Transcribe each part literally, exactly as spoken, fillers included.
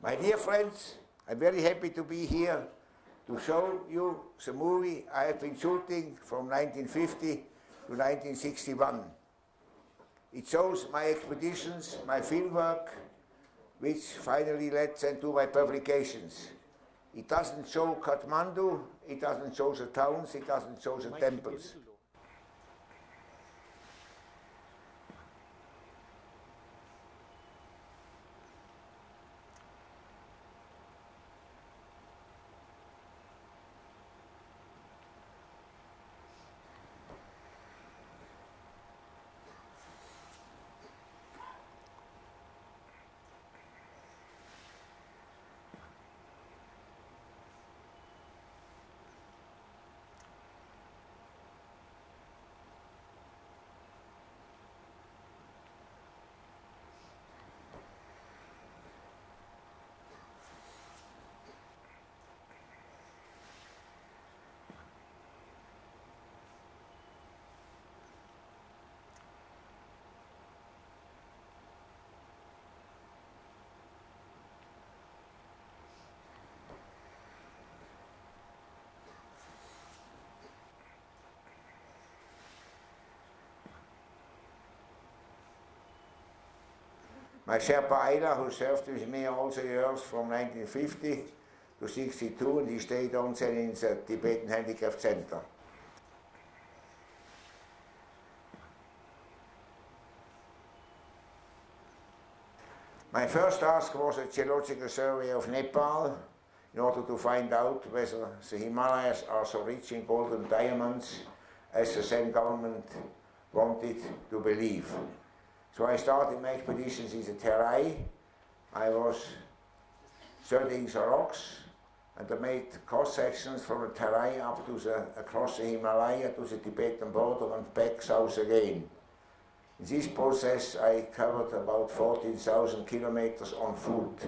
My dear friends, I'm very happy to be here to show you the movie I have been shooting from nineteen fifty to nineteen sixty-one. It shows my expeditions, my film work, which finally led then to my publications. It doesn't show Kathmandu, it doesn't show the towns, it doesn't show the temples. My Sherpa Aida, who served with me all the years from nineteen fifty to sixty-two, and he stayed on then in the Tibetan Handicraft Center. My first task was a geological survey of Nepal in order to find out whether the Himalayas are so rich in gold and diamonds as the Zen government wanted to believe. So I started my expeditions in the Terai. I was studying the rocks, and I made cross-sections from the Terai up to the, across the Himalaya to the Tibetan border and back south again. In this process I covered about fourteen thousand kilometers on foot.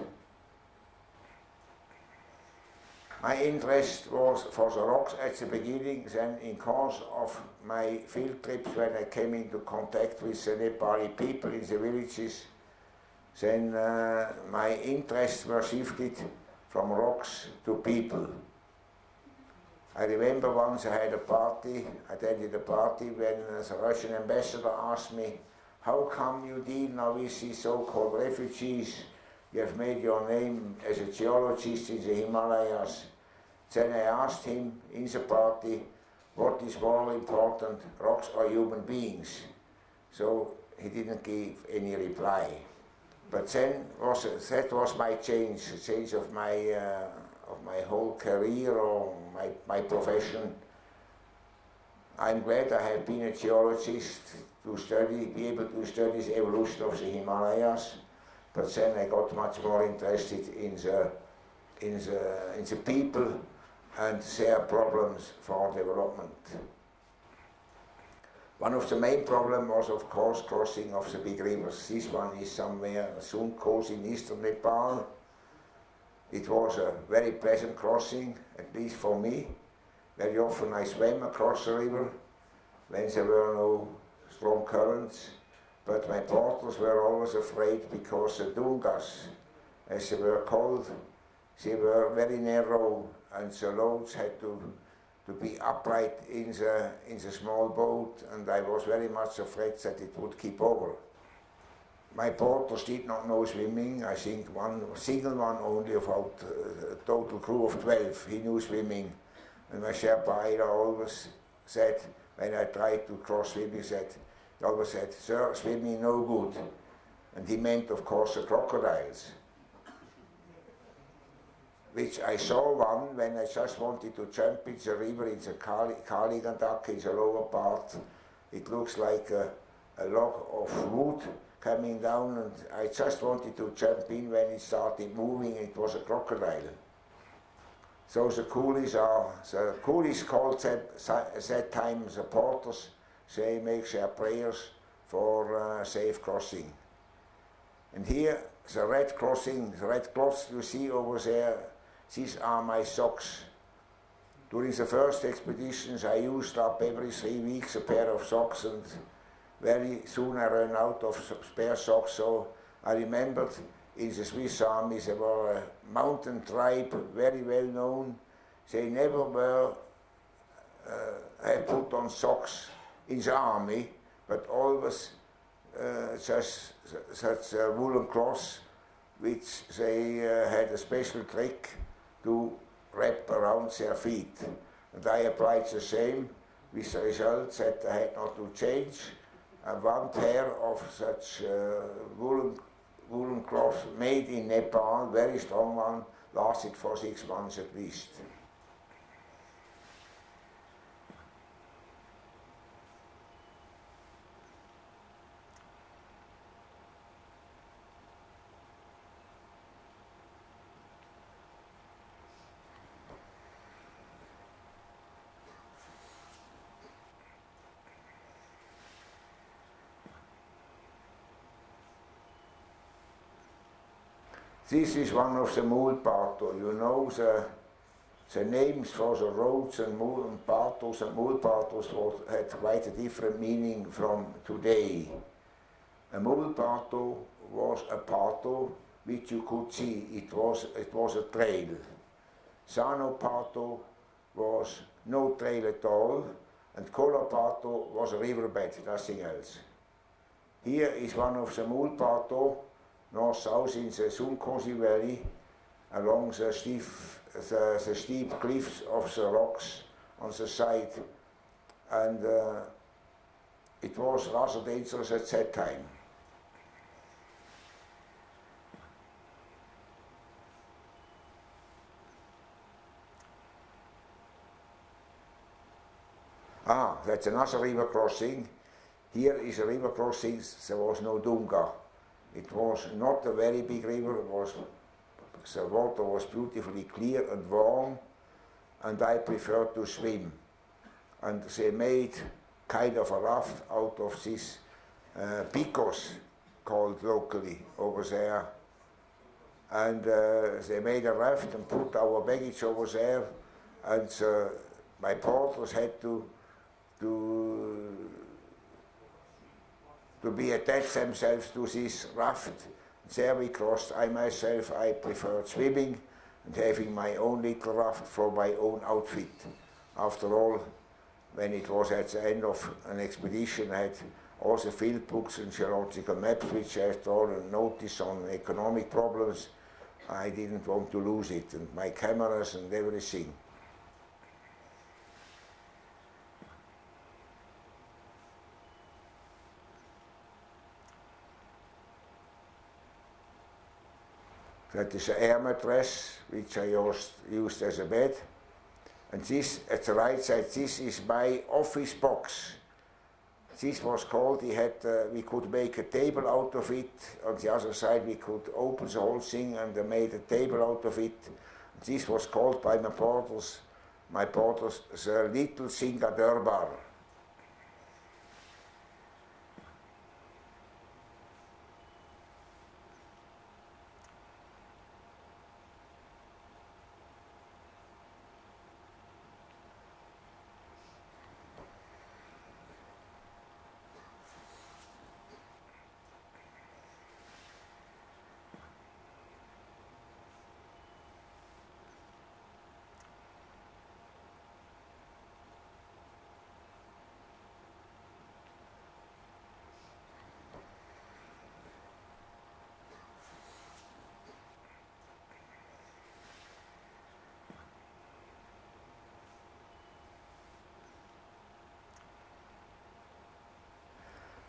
My interest was for the rocks at the beginning, then in course of my field trips when I came into contact with the Nepali people in the villages, then uh, my interests were shifted from rocks to people. I remember once I had a party, I attended a party when uh, the Russian ambassador asked me, how come you deal now with these so-called refugees? You have made your name as a geologist in the Himalayas. Then I asked him in the party, what is more important, rocks or human beings? So he didn't give any reply. But then was, that was my change, the change of my, uh, of my whole career or my, my profession. I'm glad I have been a geologist to study, be able to study the evolution of the Himalayas. But then I got much more interested in the, in the, in the people and their problems for development. One of the main problems was, of course, crossing of the big rivers. This one is somewhere, Sulkozi in eastern Nepal. It was a very pleasant crossing, at least for me. Very often I swam across the river when there were no strong currents. But my porters were always afraid because the dungas, as they were called, they were very narrow and the loads had to, to be upright in the, in the small boat, and I was very much afraid that it would keep over. My porters did not know swimming, I think one single one only about a total crew of twelve, he knew swimming. And my Sherpa Aida always said, when I tried to cross swimming, said, He always said, sir, swimming no good. And he meant, of course, the crocodiles, which I saw one when I just wanted to jump in the river in the Kali, Kali Gandaki, the lower part. It looks like a, a log of wood coming down, and I just wanted to jump in when it started moving. It was a crocodile. So the coolies are, the coolies called at that, that time the porters. They make their prayers for uh, safe crossing. And here, the red crossing, the red cloths you see over there, these are my socks. During the first expeditions, I used up every three weeks a pair of socks, and very soon I ran out of spare socks, so I remembered is a Swiss army. They were a mountain tribe, very well known. They never were uh, had put on socks in the army, but always uh, such such uh, woolen cloths, which they uh, had a special trick to wrap around their feet. And I applied the same, with the result that I had not to change. Uh, one pair of such uh, woolen, woolen cloth made in Nepal, very strong one, lasted for six months at least. This is one of the Mulpato. You know the, the names for the roads and Mulpatos, and Mulpatos had quite a different meaning from today. A Mulpato was a pato which you could see. It was, it was a trail. Sanopato was no trail at all, and Kolapato was a riverbed, nothing else. Here is one of the Mulpato, north-south in the Sulkozi Valley, along the steep, the, the steep cliffs of the rocks on the side. And uh, it was rather dangerous at that time. Ah, that's another river crossing. Here is a river crossing. There was no Dunga. It was not a very big river. It was, the water was beautifully clear and warm, and I preferred to swim. And they made kind of a raft out of this uh, picos, called locally over there. And uh, they made a raft and put our baggage over there, and uh, my porters had to, to to be attached themselves to this raft. There we crossed. I myself, I preferred swimming and having my own little raft for my own outfit. After all, when it was at the end of an expedition, I had all the field books and geological maps, which I had drawn and noticed on economic problems. I didn't want to lose it, and my cameras and everything. That is an air mattress, which I used, used as a bed. And this, at the right side, this is my office box. This was called, he had, uh, we could make a table out of it. On the other side, we could open the whole thing and uh, made a table out of it. This was called by my porters, my porters, the Little Singha Durbar.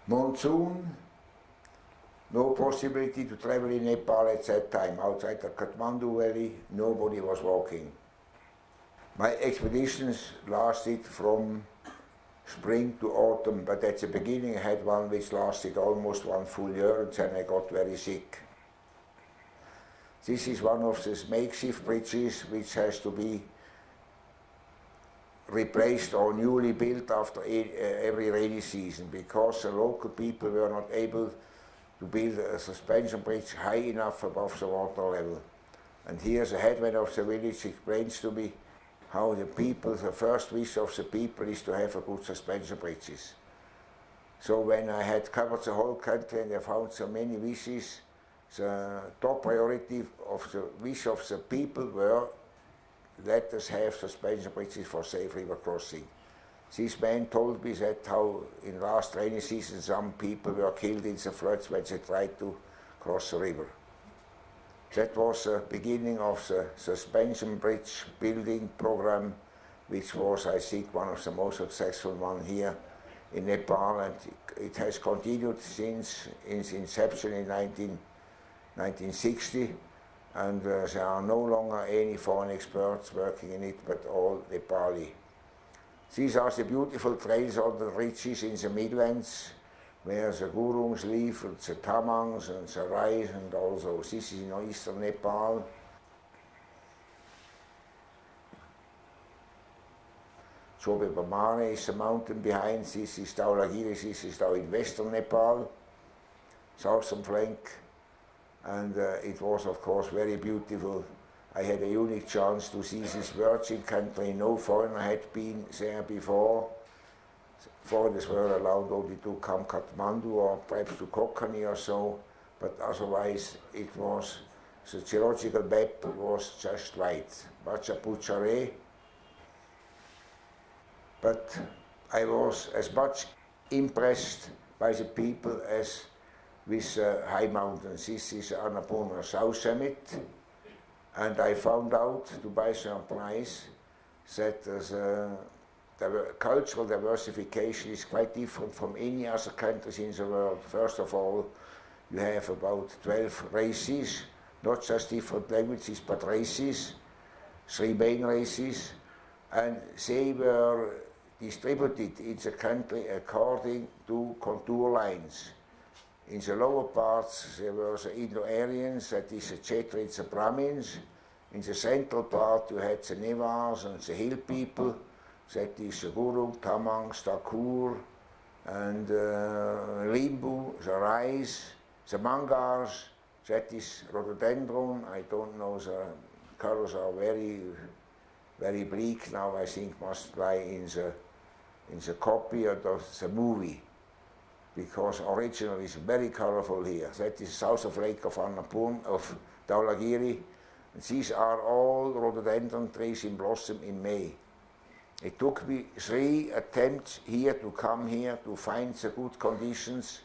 Monsoon, no possibility to travel in Nepal at that time. Outside the Kathmandu Valley, nobody was walking. My expeditions lasted from spring to autumn, but at the beginning I had one which lasted almost one full year, and then I got very sick. This is one of these makeshift bridges which has to be replaced or newly built after every rainy season, because the local people were not able to build a suspension bridge high enough above the water level. And here the headman of the village explains to me how the people, the first wish of the people is to have a good suspension bridges. So when I had covered the whole country and I found so many wishes, the top priority of the wish of the people were, let us have suspension bridges for safe river crossing. This man told me that how in last rainy season some people were killed in the floods when they tried to cross the river. That was the beginning of the suspension bridge building program, which was, I think, one of the most successful ones here in Nepal, and it has continued since its inception in nineteen sixty, and uh, there are no longer any foreign experts working in it, but all Nepali. These are the beautiful trails on the ridges in the Midlands, where the Gurungs live, and the Tamangs, and the Rais, and also this is in eastern Nepal. Chobe Bamane is the mountain behind, this is Dhaulagiri, this is now in western Nepal, southern flank, and uh, it was of course very beautiful. I had a unique chance to see this virgin country. No foreigner had been there before. Foreigners were allowed only to come to Kathmandu or perhaps to Konkani or so, but otherwise it was, the geological map was just right. Machapuchare. But I was as much impressed by the people as with uh, high mountains. This is Annapurna South Summit, and I found out, to buy some price, that uh, the cultural diversification is quite different from any other countries in the world. First of all, you have about twelve races, not just different languages, but races, three main races, and they were distributed in the country according to contour lines. In the lower parts there were the Indo-Aryans, that is the Chhetri, the Brahmins. In the central part you had the Newars and the hill people, that is the Gurung, Tamang, Thakur, and uh, Limbu, the Rais, the Mangars, that is rhododendron. I don't know, the colors are very very bleak now, I think must lie in the, in the copy of the movie, because originally it's very colorful here. That is south of Lake of Annapurna, of Dhaulagiri. And these are all rhododendron trees in blossom in May. It took me three attempts here to come here to find the good conditions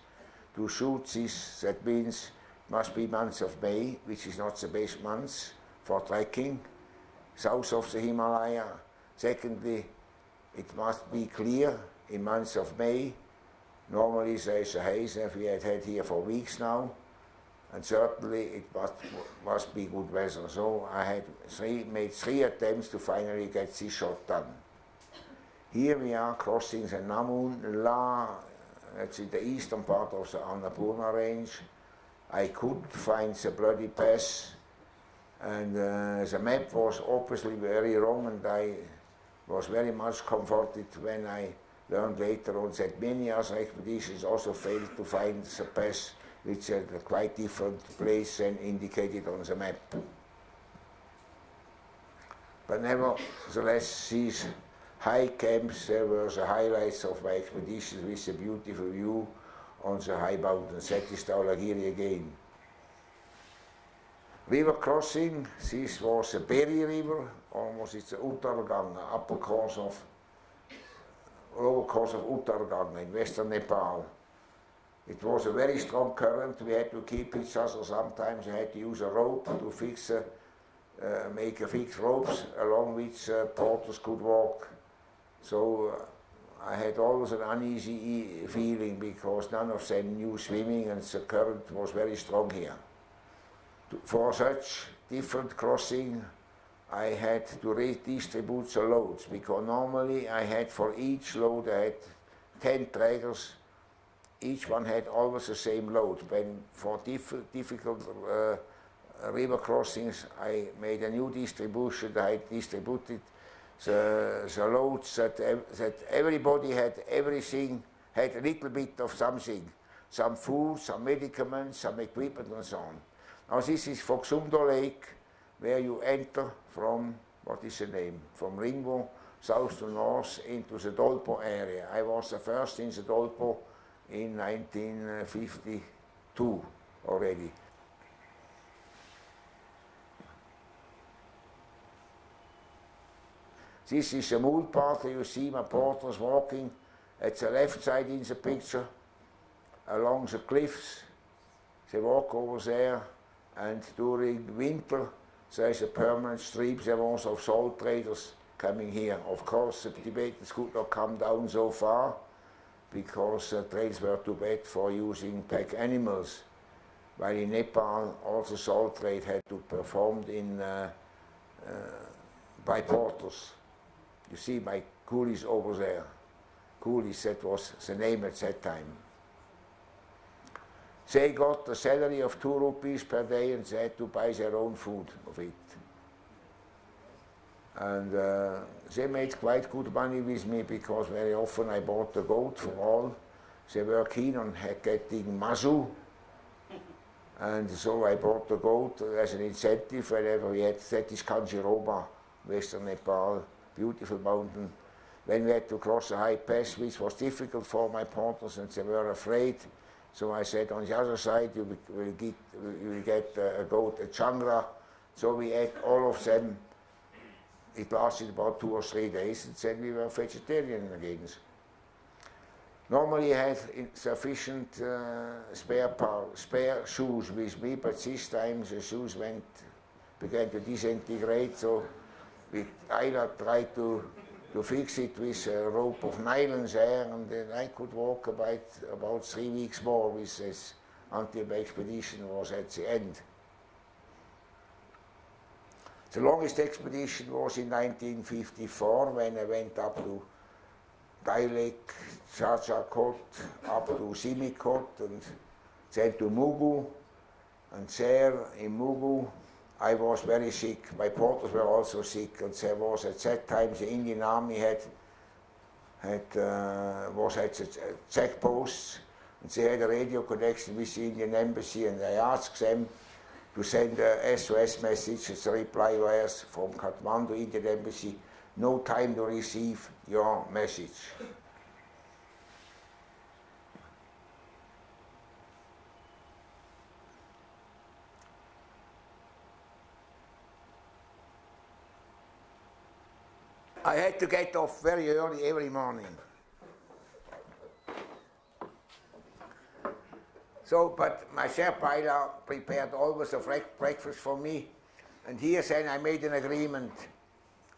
to shoot this. That means it must be month of May, which is not the best month for trekking, south of the Himalaya. Secondly, it must be clear in months of May. Normally there is a haze that we had had here for weeks now. And certainly it must, must be good weather. So I had three, made three attempts to finally get this shot done. Here we are crossing the Namunla, that's in the eastern part of the Annapurna range. I couldn't find the bloody pass. And uh, the map was obviously very wrong, and I was very much comforted when I learned later on that many other expeditions also failed to find the pass, which had a quite different place than indicated on the map. But nevertheless, these high camps, they were the highlights of my expedition, with a beautiful view on the high mountains. That is Dhaulagiri again. River crossing, this was the Beri River, almost it's the Uttergana, upper course of, lower course of Uttergana in western Nepal. It was a very strong current, we had to keep each other, sometimes I had to use a rope to fix, uh, uh, make a fixed ropes along which uh, porters could walk. So uh, I had always an uneasy feeling because none of them knew swimming, and the current was very strong here. For such different crossing, I had to redistribute the loads, because normally I had for each load I had ten trackers. Each one had always the same load. When for diff difficult uh, river crossings, I made a new distribution. I distributed the, the loads that ev that everybody had. Everything had a little bit of something, some food, some medicaments, some equipment, and so on. Now this is Foxumdo Lake, where you enter from, what is the name, from Ringwo, south to north, into the Dolpo area. I was the first in the Dolpo in nineteen fifty-two already. This is the mule part. You see my partners walking at the left side in the picture, along the cliffs. They walk over there, and during winter there is a permanent stream. There was of salt traders coming here. Of course, the Tibetans could not come down so far because the trails were too bad for using pack animals. While in Nepal, also salt trade had to be performed in uh, uh, by porters. You see my coolies over there. Coolies, that was the name at that time. They got a salary of two rupees per day and they had to buy their own food of it. And uh, they made quite good money with me because very often I bought the goat for all. They were keen on getting mazu. And so I bought the goat as an incentive whenever we had, that is Kanchenjunga, Western Nepal, beautiful mountain. When we had to cross a high pass, which was difficult for my partners and they were afraid. So I said, on the other side, you will get, you will get a goat, a changra. So we ate all of them. It lasted about two or three days, and then we were vegetarian again. Normally I had sufficient uh, spare, par spare shoes with me, but this time the shoes went, began to disintegrate, so with Ayla tried to, to fix it with a rope of nylon there, and then I could walk about, about three weeks more with this until my expedition was at the end. The longest expedition was in nineteen fifty-four when I went up to Dailek, Chajakot, up to Simikot, and then to Mugu. And there in Mugu, I was very sick. My porters were also sick, and there was at that time the Indian Army had, had uh, was at the checkposts, and they had a radio connection with the Indian Embassy, and I asked them to send a S O S message as a reply was from Kathmandu, Indian Embassy. No time to receive your message. I had to get off very early every morning. So, but my Sherpa Aida prepared always a breakfast for me. And here then I made an agreement.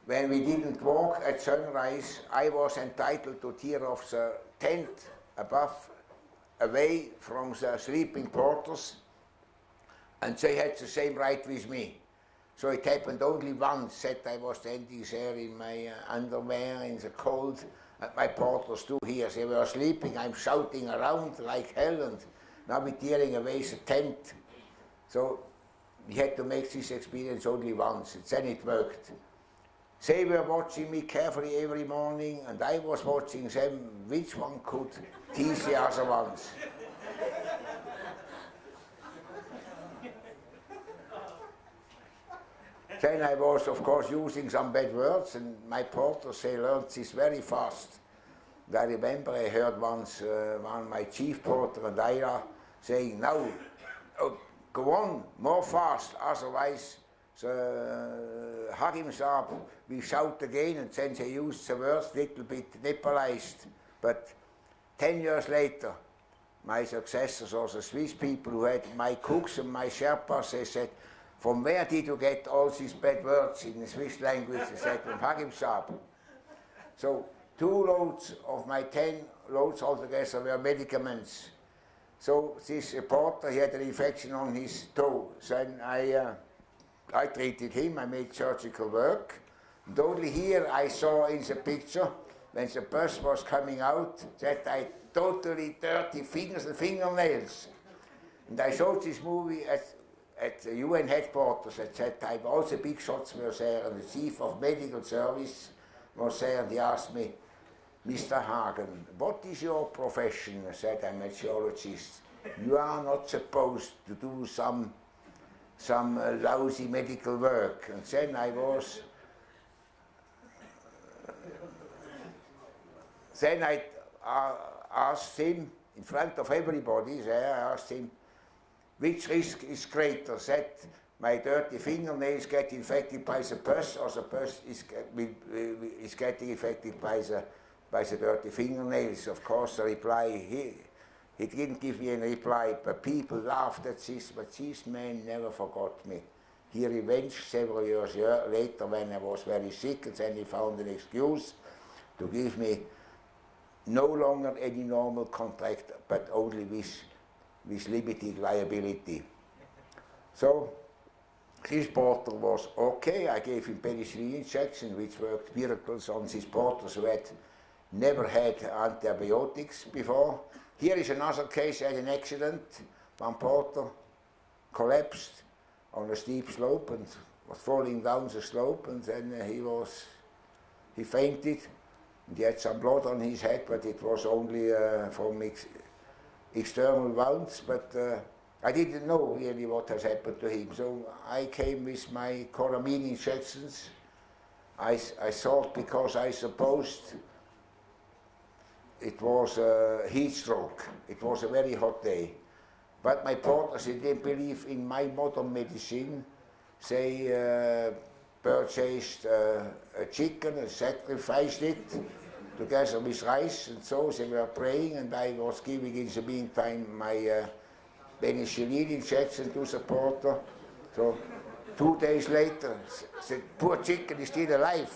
When we didn't walk at sunrise, I was entitled to tear off the tent above, away from the sleeping porters, and they had the same right with me. So it happened only once that I was standing there in my uh, underwear in the cold, and my porters too here. They were sleeping, I'm shouting around like hell, and now we're tearing away the tent. So we had to make this experience only once, and then it worked. They were watching me carefully every morning, and I was watching them, which one could tease the other ones. Then I was, of course, using some bad words, and my porters, they learned this very fast. And I remember I heard once uh, one, my chief porter and Ayla saying, "Now, oh, go on, more fast, otherwise the Harim Saab, we shout again," and then they used the words little bit Nepalized. But ten years later, my successors or the Swiss people who had my cooks and my Sherpas, they said, "From where did you get all these bad words in the Swiss language?" They said, "From Harim Saab." So two loads of my ten loads altogether were medicaments. So this reporter, he had an infection on his toe. Then I... Uh, I treated him, I made surgical work, and only here I saw in the picture, when the bus was coming out, that I had totally dirty fingers and fingernails. And I showed this movie at, at the U N headquarters at that time. All the big shots were there, and the chief of medical service was there, and he asked me, "Mister Hagen, what is your profession?" I said, "I'm a geologist." "You are not supposed to do some some uh, lousy medical work." And then I was... Uh, then I uh, asked him, in front of everybody there, I asked him, "Which risk is greater, that my dirty fingernails get infected by the pus, or the pus is, is getting infected by the, by the dirty fingernails. Of course, the reply, he, he didn't give me any reply, but people laughed at this, but this man never forgot me. He revenged several years later when I was very sick, and then he found an excuse to give me no longer any normal contract, but only with, with limited liability. So this porter was okay. I gave him penicillin injection, which worked miracles on these porters who had never had antibiotics before. Here is another case. I had an accident. One porter collapsed on a steep slope and was falling down the slope, and then uh, he was, he fainted, and he had some blood on his head, but it was only uh, from ex external wounds, but uh, I didn't know really what has happened to him. So I came with my coramine injections. I, I thought, because I supposed it was a heat stroke. It was a very hot day. But my partners, they didn't believe in my modern medicine. They uh, purchased uh, a chicken and sacrificed it together with rice, and so they were praying, and I was giving in the meantime my uh, penicillin injection to the porter. So two days later, the poor chicken is still alive.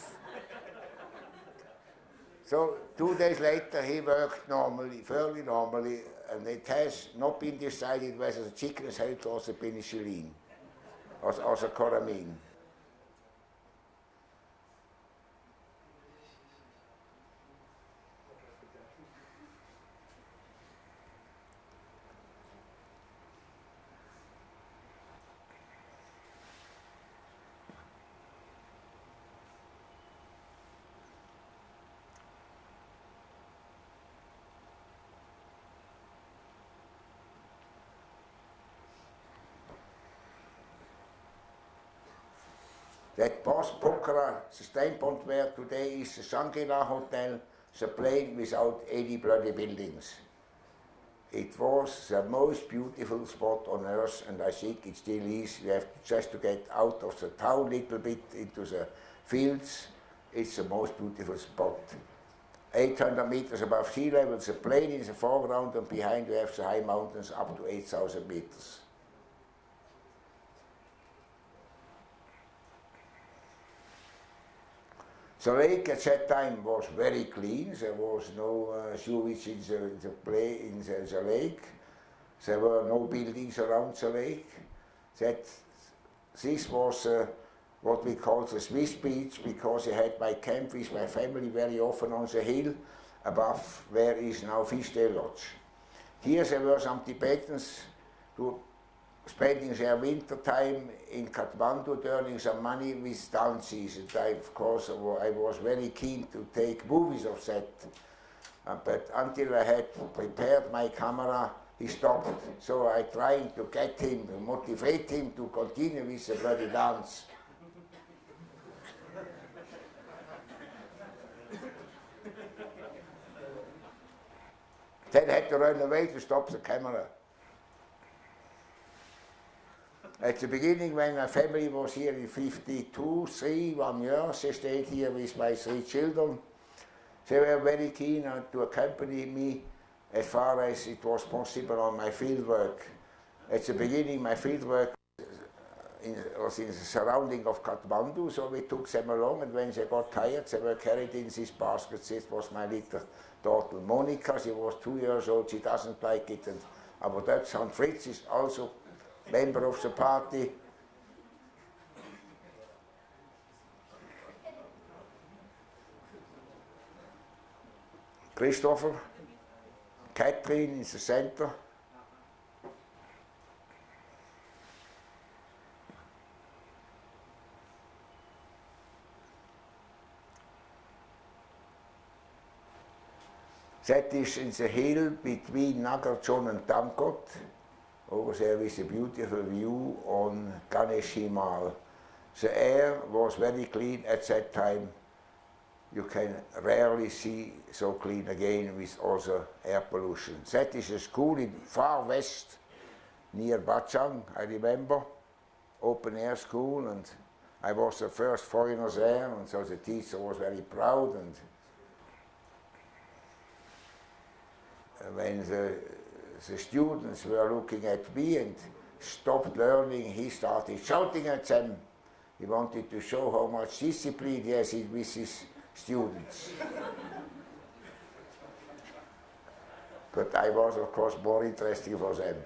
So two days later, he worked normally, fairly normally, and it has not been decided whether the chicken is healthy or the penicillin, or, or the coramine. That past Pokhara, the standpoint where today is the Shangri-La Hotel, the plain without any bloody buildings. It was the most beautiful spot on earth, and I think it still is. You have just to get out of the town a little bit into the fields. It's the most beautiful spot. eight hundred meters above sea level, the plain in the foreground, and behind you have the high mountains up to eight thousand meters. The lake at that time was very clean. There was no uh, sewage in the, the play in the, the lake. There were no buildings around the lake. That this was uh, what we call the Swiss beach, because I had my camp with my family very often on the hill above where is now Fishtail Lodge. Here there were some Tibetans who spending their winter time in Kathmandu, earning some money with down season. I, of course, I was very keen to take movies of that, uh, but until I had prepared my camera, he stopped. So I tried to get him, to motivate him to continue with the bloody dance. Then I had to run away to stop the camera. At the beginning, when my family was here in fifty-two, three, one year, they stayed here with my three children. They were very keen to accompany me as far as it was possible on my field work. At the beginning, my field work in, was in the surrounding of Kathmandu, so we took them along, and when they got tired, they were carried in these baskets. This was my little daughter Monica. She was two years old, she doesn't like it, and our dog son Fritz is also member of the party. Christopher, Catherine is the center. That is in the hill between Nagarjun and Tamkot. Over there is a beautiful view on Ganesh Himal. The air was very clean at that time. You can rarely see so clean again with all the air pollution. That is a school in far west, near Bachang, I remember. open air school, and I was the first foreigner there, and so the teacher was very proud. And when the, the students were looking at me and stopped learning, he started shouting at them. He wanted to show how much discipline he has with his students. But I was, of course, more interesting for them.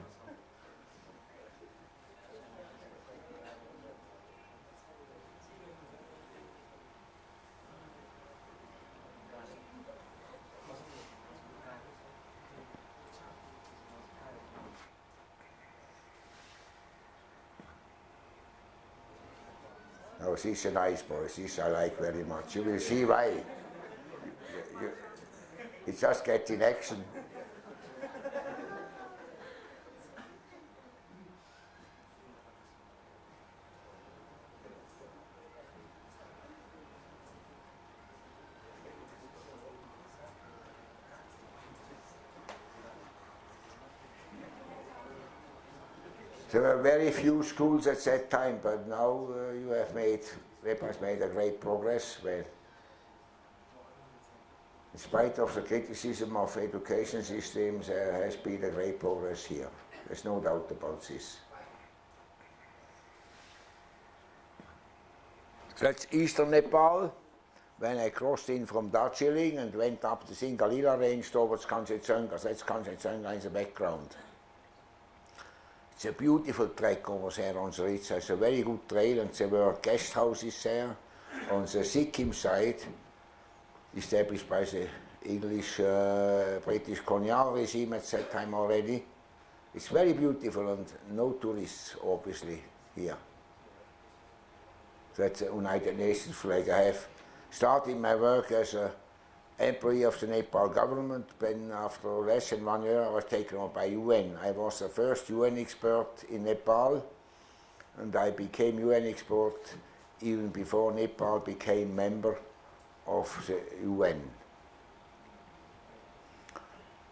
Oh, she's a nice boy. This I like very much. You will see why. It just gets in action. There were very few schools at that time, but now uh, you have made, Sherpa has made a great progress. Well, in spite of the criticism of education systems, there has been a great progress here. There's no doubt about this. That's eastern Nepal. When I crossed in from Darjeeling and went up the Singalila range towards Kangchenjunga, that's Kangchenjunga in the background. It's a beautiful track over there on the ridge. It's a very good trail, and there were guest houses there on the Sikkim side, established by the English, uh, British colonial regime at that time already. It's very beautiful, and no tourists, obviously, here. That's the United Nations flag. I have started my work as an employee of the Nepal government. Then after less than one year I was taken on by U N. I was the first U N expert in Nepal, and I became U N expert even before Nepal became member of the U N.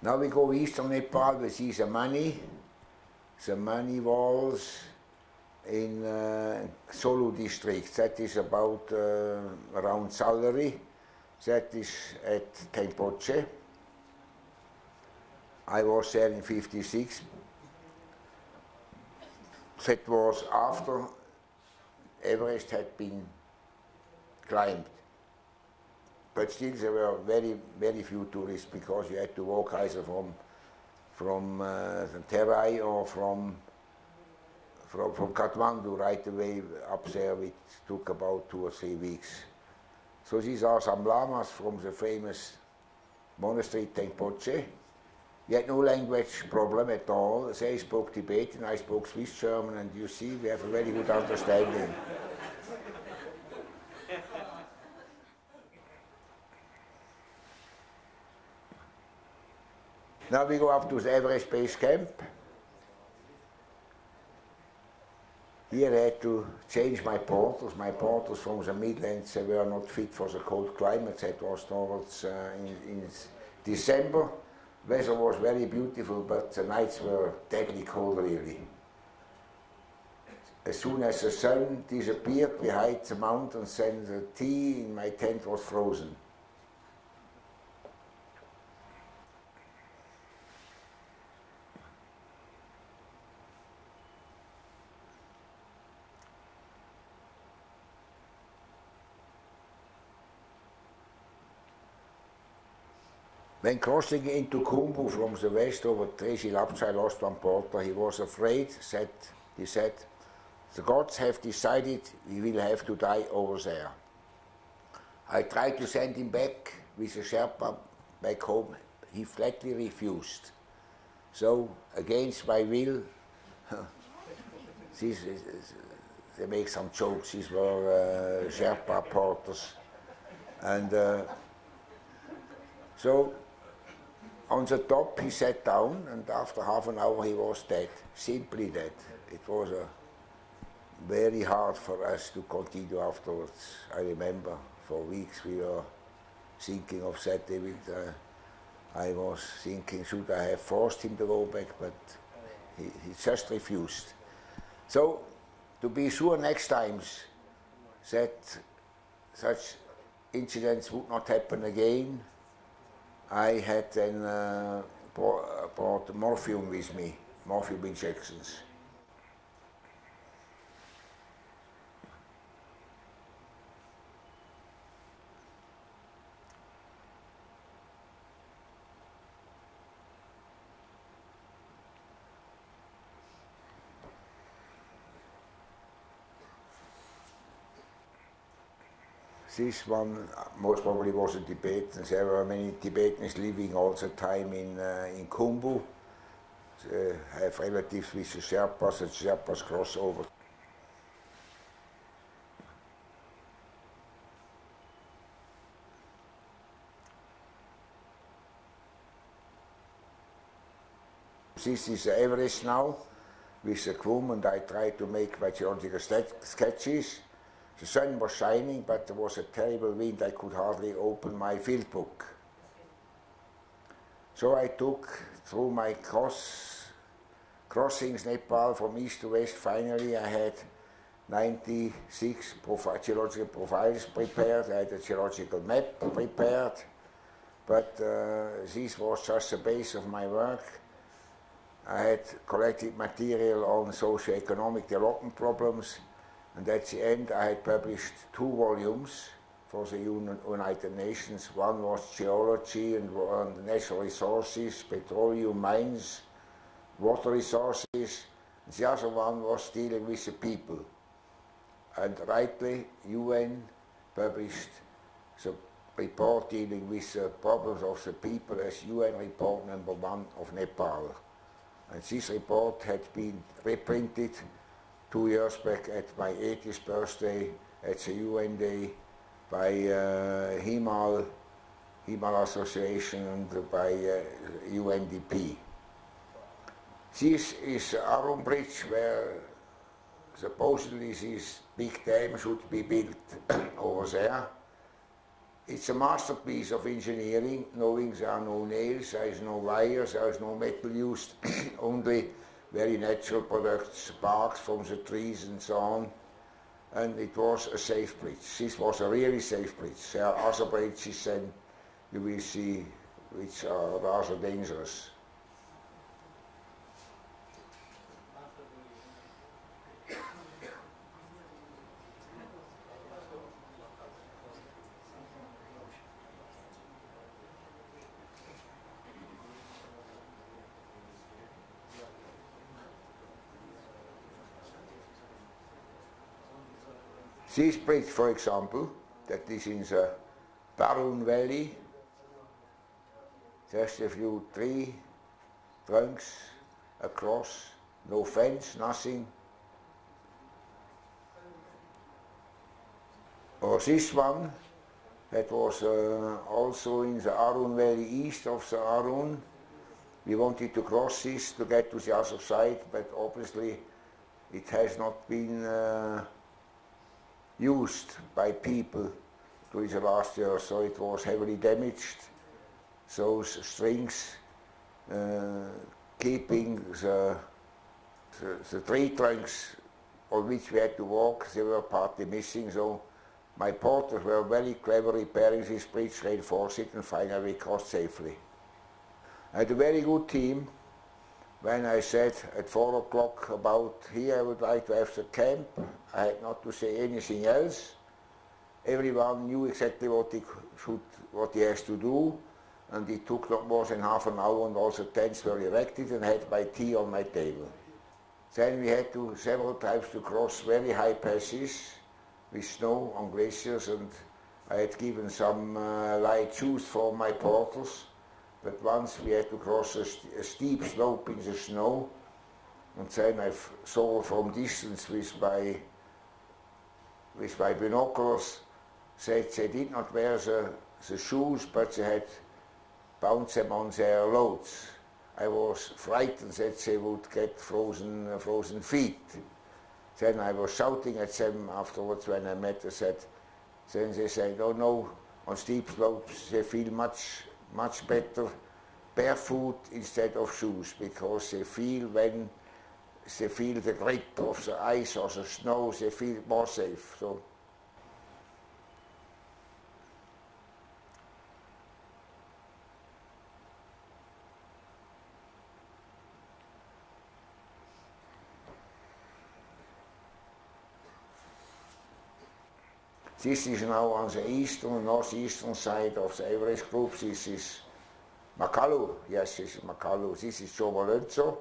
Now we go eastern Nepal, we see the money, the money walls in uh, Solu district. That is about uh, around salary. That is at Tengboche. I was there in fifty-six. That was after Everest had been climbed. But still there were very, very few tourists, because you had to walk either from, from uh, Terai or from, from, from Kathmandu right away up there, which took about two or three weeks. So these are some lamas from the famous monastery Tengboche. We had no language problem at all. They spoke Tibetan, I spoke Swiss German, and you see we have a very good understanding. Now we go up to the Everest base camp. Here I had to change my porters. My porters from the Midlands, they were not fit for the cold climate. That was towards uh, in, in December. Weather was very beautiful, but the nights were deadly cold, really. As soon as the sun disappeared behind the mountains, then the tea in my tent was frozen. When crossing into Kumbu from the west over Tresi Lapsa, I lost one porter. He was afraid, said, he said, the gods have decided we will have to die over there. I tried to send him back with a Sherpa back home. He flatly refused. So, against my will, these, they make some jokes, these were uh, Sherpa porters. And uh, so, on the top he sat down, and after half an hour he was dead, simply dead. It was uh, very hard for us to continue afterwards. I remember for weeks we were thinking of that. Uh, I was thinking, should I have forced him to go back, but he, he just refused. So, to be sure next times that such incidents would not happen again, I had then uh, brought morphine with me, morphine injections. This one most probably was a Tibetan. There were many Tibetans living all the time in, uh, in Kumbu. They have relatives with the Sherpas, and Sherpas cross over. This is Everest now, with the groom, and I try to make my geological sketches. The sun was shining, but there was a terrible wind. I could hardly open my field book. So I took through my cross crossings Nepal from east to west. Finally, I had ninety-six profi geological profiles prepared. I had a geological map prepared, but uh, this was just the base of my work. I had collected material on socio-economic development problems. And at the end, I had published two volumes for the United Nations. One was geology and natural resources, petroleum mines, water resources. The other one was dealing with the people. And rightly, U N published the report dealing with the problems of the people as U N report number one of Nepal. And this report had been reprinted two years back at my eightieth birthday at the U N Day by uh, Himal, Himal Association and by uh, U N D P. This is Arun Bridge where supposedly this big dam should be built over there. It's a masterpiece of engineering, knowing there are no nails, there is no wires, there is no metal used, only very natural products, barks from the trees and so on, and it was a safe bridge. This was a really safe bridge. There are other bridges and you will see which are rather dangerous. This bridge, for example, that is in the Barun Valley, just a few tree trunks across, no fence, nothing. Or this one, that was uh, also in the Arun Valley, east of the Arun. We wanted to cross this to get to the other side, but obviously it has not been uh, used by people during the last year, so it was heavily damaged. Those strings uh, keeping the, the, the tree trunks on which we had to walk, they were partly missing, so my porters were very clever repairing this bridge, reinforcing it, and finally crossed safely. I had a very good team. When I said at four o'clock about here I would like to have the camp, I had not to say anything else. Everyone knew exactly what he should, what he has to do, and it took not more than half an hour, and all the tents were erected, and I had my tea on my table. Then we had to several times to cross very high passes with snow on glaciers, and I had given some uh, light shoes for my porters. But once we had to cross a, st a steep slope in the snow, and then I saw from distance with my, with my binoculars that they did not wear the, the shoes, but they had bound them on their loads. I was frightened that they would get frozen, uh, frozen feet. Then I was shouting at them afterwards when I met. I said, then they said, oh no, on steep slopes they feel much much better barefoot instead of shoes, because they feel when they feel the grit of the ice or the snow, they feel more safe. So this is now on the eastern, northeastern side of the Everest group. This is Makalu. Yes, this is Makalu. This is Jomolenzo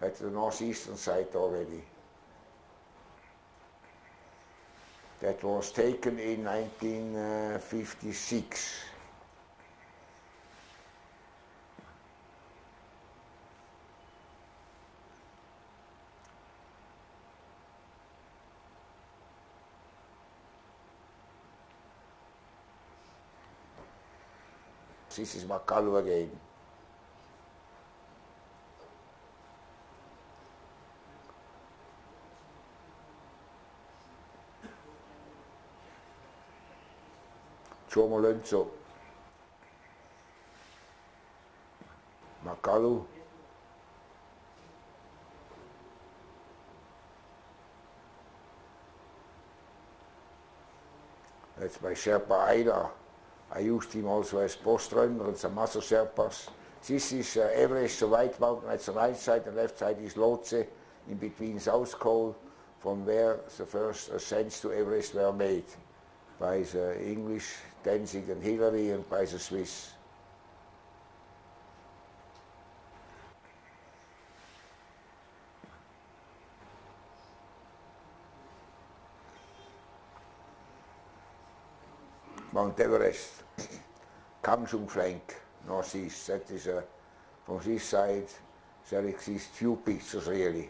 at the northeastern side already. That was taken in nineteen fifty-six. This is Makalu again. Jomolenzo. Makalu. That's my Sherpa Aida. I used him also as postrunner and some other Sherpas. This is uh, Everest, the White Mountain at the right side, the left side is Lhotse, in between South Col, from where the first ascents to Everest were made by the English, Danzig and Hillary, and by the Swiss. Mount Everest, Kangchenjunga flank, northeast. That is a, from this side there exist few pictures really.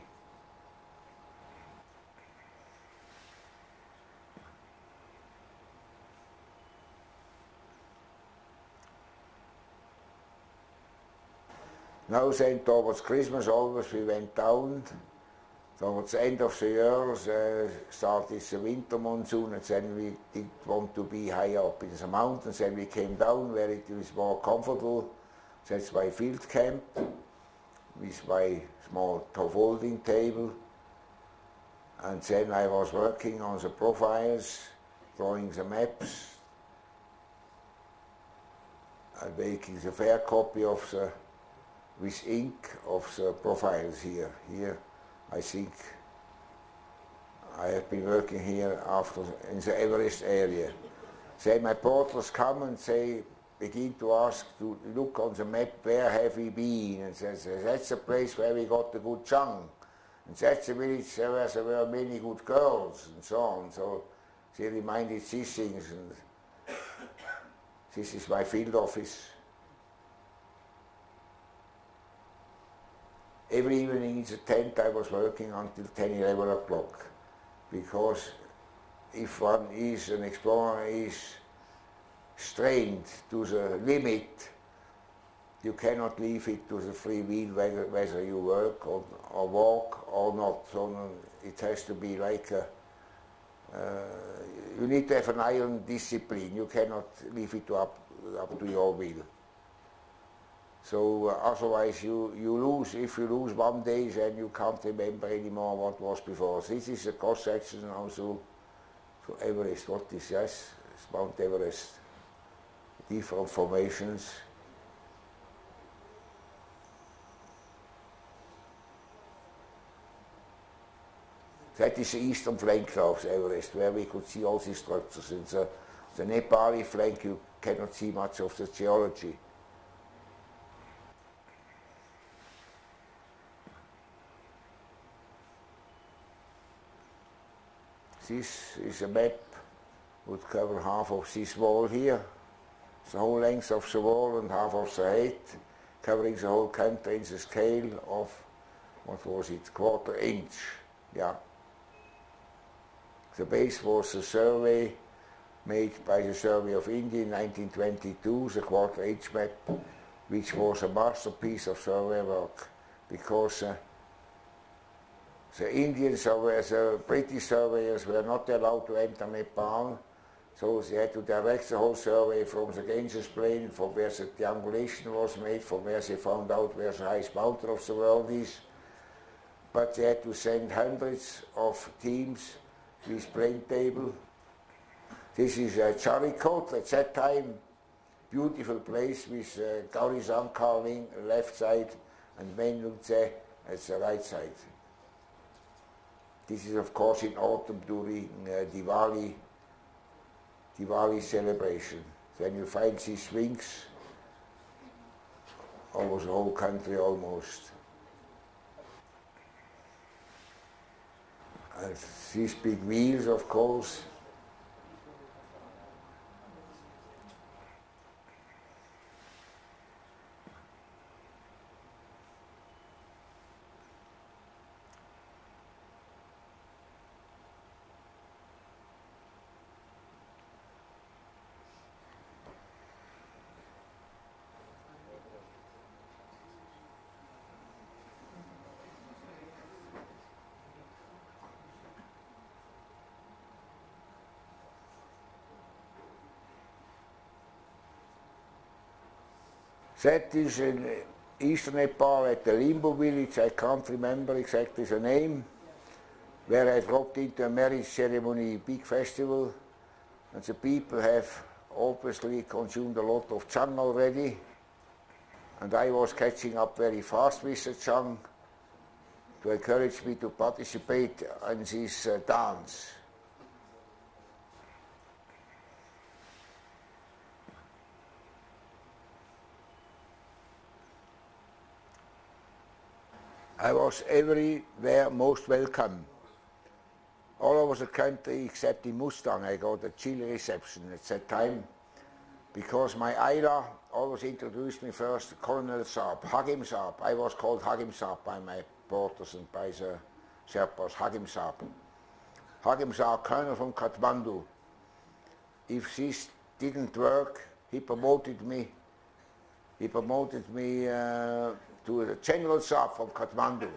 Now then, towards Christmas always we went down. Towards the end of the year uh, started the winter monsoon, and then we didn't want to be high up in the mountains, and we came down where it was more comfortable. That's my field camp with my small folding table, and then I was working on the profiles, drawing the maps, and making the fair copy of the, with ink, of the profiles here. here. I think I have been working here after in the Everest area. Then my porters come and they begin to ask to look on the map, where have we been? And says, that's the place where we got the good chunk. And that's the village where there were many good girls and so on. So they reminded these things, and this is my field office. Every evening in the tent I was working until ten, eleven o'clock, because if one is an explorer, is strained to the limit, you cannot leave it to the free will whether, whether you work or, or walk or not. So it has to be like a, uh, you need to have an iron discipline, you cannot leave it to up, up to your will. So uh, otherwise you, you lose, if you lose one day, then you can't remember anymore what was before. This is a cross-section also to Everest. What is this? It's Mount Everest. Different formations. That is the eastern flank of Everest, where we could see all these structures. In the, the Nepali flank you cannot see much of the geology. This is a map, would cover half of this wall here, the whole length of the wall and half of the height, covering the whole country in the scale of, what was it, quarter inch, yeah. The base was a survey made by the Survey of India in nineteen twenty-two, the quarter inch map, which was a masterpiece of survey work, because uh, the Indian surveyors, the British surveyors were not allowed to enter Nepal, so they had to direct the whole survey from the Ganges plain, from where the triangulation was made, from where they found out where the highest mountain of the world is, but they had to send hundreds of teams with plain table. This is uh, Charikot at that time, beautiful place with uh, Gauri-san carving left side and Menlungtse at the right side. This is of course in autumn during uh, Diwali, Diwali celebration. Then you find these swings over the whole country almost. And these big wheels, of course. That is in eastern Nepal at the Limbu village, I can't remember exactly the name, where I dropped into a marriage ceremony, big festival, and the people have obviously consumed a lot of chang already, and I was catching up very fast with the chang to encourage me to participate in this uh, dance. I was everywhere most welcome, all over the country except in Mustang. I got a chill reception at that time because my Ayla always introduced me first Colonel Saab, Hagim Saab. I was called Hagim Saab by my porters and by the Sherpas, Hagim Saab. Hagim Saab, Colonel from Kathmandu. If this didn't work, he promoted me. He promoted me uh, to the General Saab from Kathmandu.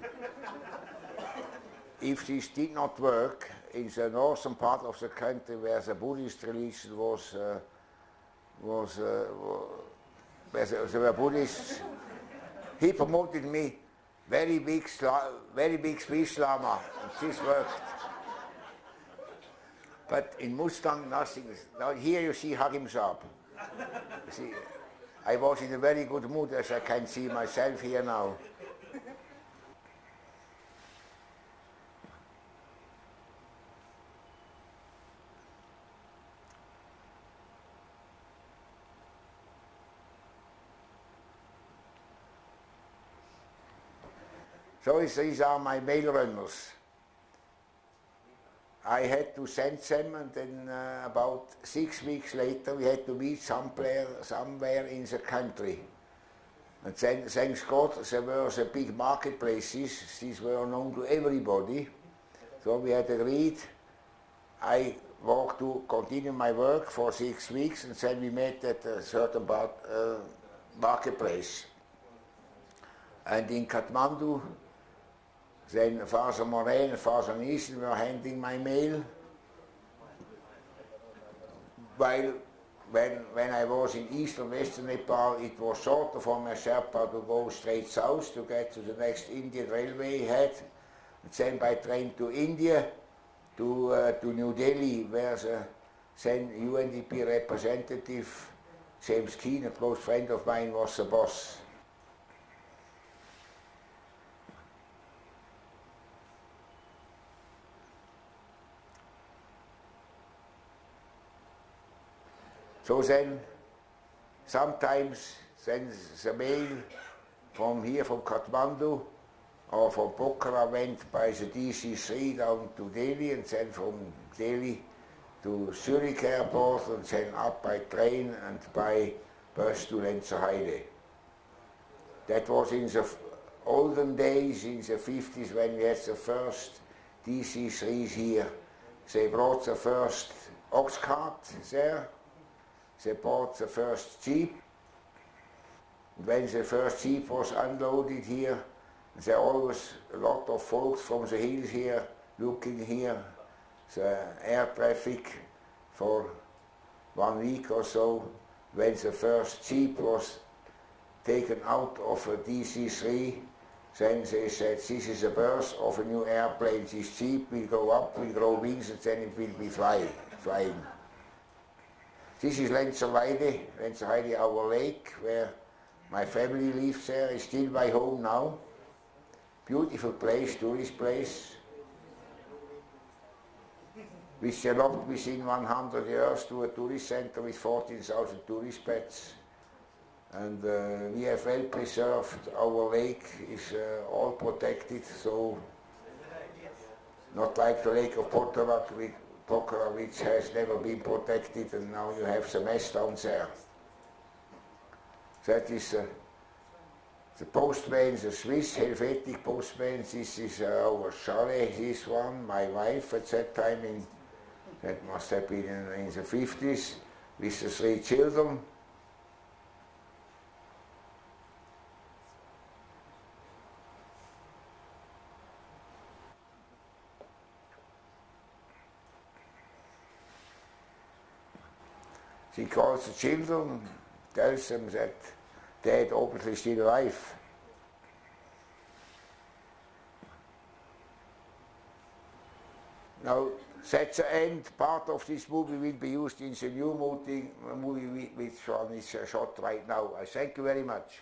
If this did not work in the northern part of the country where the Buddhist religion was, uh, was uh, where there were Buddhists, he promoted me very big, very big Swiss Lama. And this worked. But in Mustang, nothing. Now here you see Hagim Saab. You see, I was in a very good mood, as I can see myself here now. So these are my mail runners. I had to send them, and then uh, about six weeks later we had to meet somewhere, somewhere in the country. And then, thanks God, there were the big marketplaces. These were known to everybody. So we had agreed. I walked to continue my work for six weeks, and then we met at a certain bar, uh, marketplace. And in Kathmandu, then Father Moraine and Father Nissen were handing my mail. While when, when I was in eastern western Nepal, it was shorter for my Sherpa to go straight south to get to the next Indian railway head, and then by train to India, to, uh, to New Delhi, where the then U N D P representative, James Keane, a close friend of mine, was the boss. So then, sometimes then the mail from here, from Kathmandu, or from Pokhara went by the D C three down to Delhi, and then from Delhi to Zurich airport, and then up by train and by bus to Lenzerheide. That was in the olden days, in the fifties, when we had the first D C threes here. They brought the first ox cart there. They bought the first jeep. When the first jeep was unloaded here, there were always a lot of folks from the hills here, looking here, the air traffic for one week or so. When the first jeep was taken out of a D C three, Then they said, this is the birth of a new airplane, this cheap, we go up, we grow wings, and then it will be flying. flying. This is Lenzerheide, Lenzerheide, our lake, where my family lives there. It's still my home now. Beautiful place, tourist place. We developed within one hundred years to a tourist center with fourteen thousand tourist beds. And uh, we have well preserved, our lake is uh, all protected, so not like the lake of Pokhara, which has never been protected, and now you have the mess down there. That is uh, the postman, the Swiss Helvetic postman. This is uh, our chalet, this one, my wife at that time, in, that must have been in, in the fifties, with the three children. She calls the children, tells them that Dad obviously still alive. Now, that's the end. Part of this movie will be used in the new movie, movie which one is shot right now. I thank you very much.